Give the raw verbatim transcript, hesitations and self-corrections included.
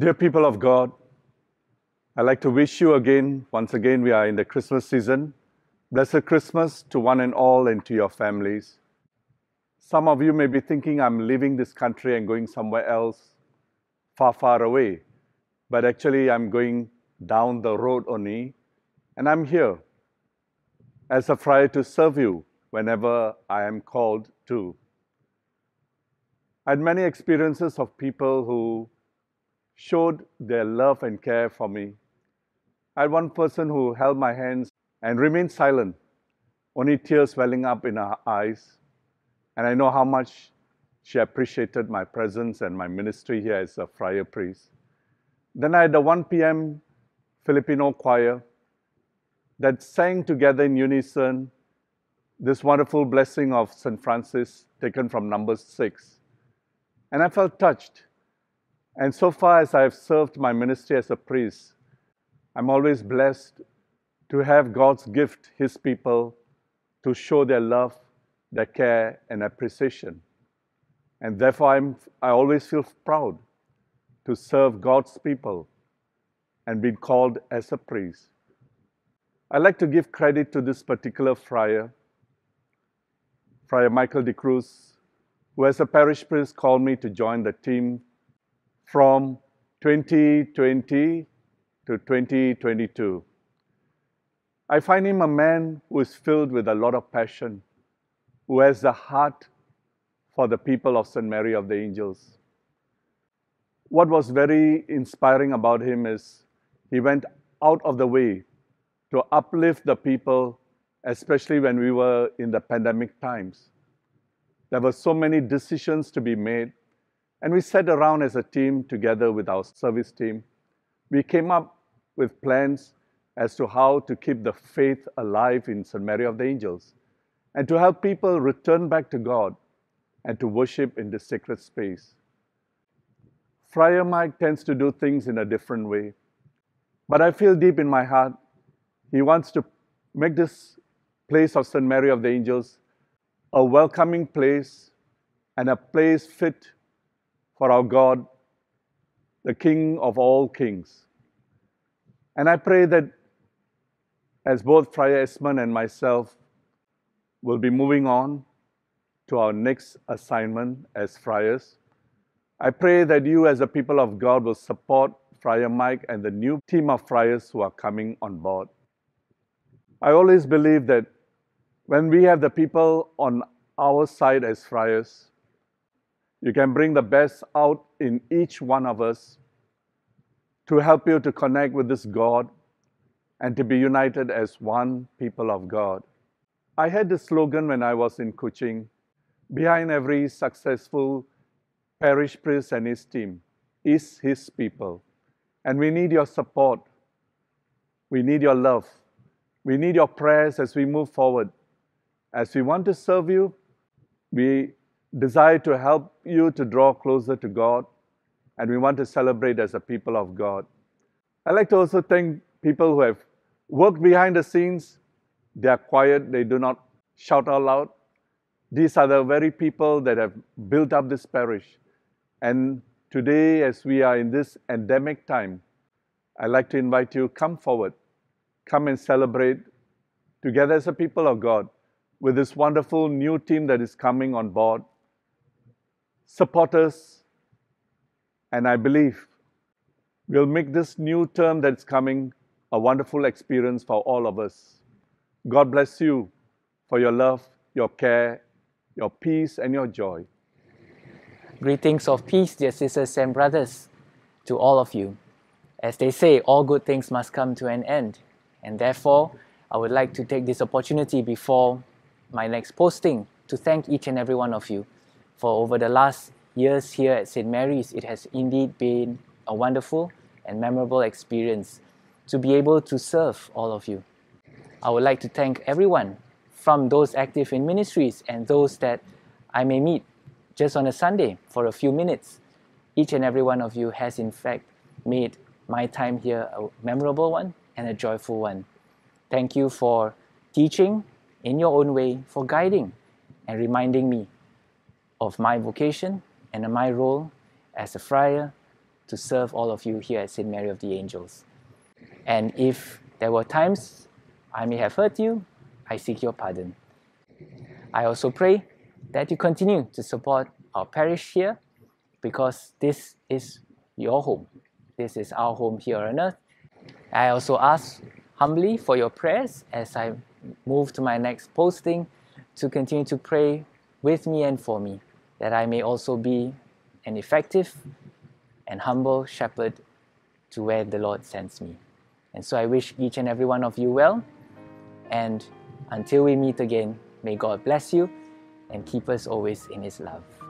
Dear people of God, I'd like to wish you again, once again, we are in the Christmas season. Blessed Christmas to one and all and to your families. Some of you may be thinking, I'm leaving this country and going somewhere else, far, far away. But actually, I'm going down the road only, and I'm here as a friar to serve you whenever I am called to. I had many experiences of people who showed their love and care for me. I had one person who held my hands and remained silent, only tears welling up in her eyes. And I know how much she appreciated my presence and my ministry here as a friar priest. Then I had the one P M Filipino choir that sang together in unison this wonderful blessing of Saint Francis taken from Numbers six. And I felt touched. And so far as I have served my ministry as a priest, I'm always blessed to have God's gift, His people, to show their love, their care, and appreciation. And therefore, I'm, I always feel proud to serve God's people and be called as a priest. I'd like to give credit to this particular friar, Friar Michael de Cruz, who as a parish priest called me to join the team from twenty twenty to twenty twenty-two. I find him a man who is filled with a lot of passion, who has the heart for the people of Saint Mary of the Angels. What was very inspiring about him is he went out of the way to uplift the people, especially when we were in the pandemic times. There were so many decisions to be made, and we sat around as a team together with our service team. We came up with plans as to how to keep the faith alive in Saint Mary of the Angels and to help people return back to God and to worship in this sacred space. Friar Mike tends to do things in a different way, but I feel deep in my heart he wants to make this place of Saint Mary of the Angels a welcoming place and a place fit for our God, the King of all kings. And I pray that as both Friar Esmond and myself will be moving on to our next assignment as friars, I pray that you as a people of God will support Friar Mike and the new team of friars who are coming on board. I always believe that when we have the people on our side as friars, you can bring the best out in each one of us to help you to connect with this God and to be united as one people of God. I had this slogan when I was in Kuching: behind every successful parish priest and his team is his people. And we need your support. We need your love. We need your prayers as we move forward. As we want to serve you, we desire to help you to draw closer to God, and we want to celebrate as a people of God. I'd like to also thank people who have worked behind the scenes. They are quiet, they do not shout out loud. These are the very people that have built up this parish. And today, as we are in this endemic time, I'd like to invite you, come forward, come and celebrate together as a people of God with this wonderful new team that is coming on board. Support us, and I believe we'll make this new term that's coming a wonderful experience for all of us. God bless you for your love, your care, your peace, and your joy. Greetings of peace, dear sisters and brothers, to all of you. As they say, all good things must come to an end, and therefore, I would like to take this opportunity before my next posting to thank each and every one of you. For over the last years here at Saint Mary's, it has indeed been a wonderful and memorable experience to be able to serve all of you. I would like to thank everyone, from those active in ministries and those that I may meet just on a Sunday for a few minutes. Each and every one of you has in fact made my time here a memorable one and a joyful one. Thank you for teaching in your own way, for guiding and reminding me of my vocation and my role as a friar to serve all of you here at Saint Mary of the Angels. And if there were times I may have hurt you, I seek your pardon. I also pray that you continue to support our parish here, because this is your home. This is our home here on earth. I also ask humbly for your prayers as I move to my next posting, to continue to pray with me and for me, that I may also be an effective and humble shepherd to where the Lord sends me. And so I wish each and every one of you well, and until we meet again, may God bless you and keep us always in His love.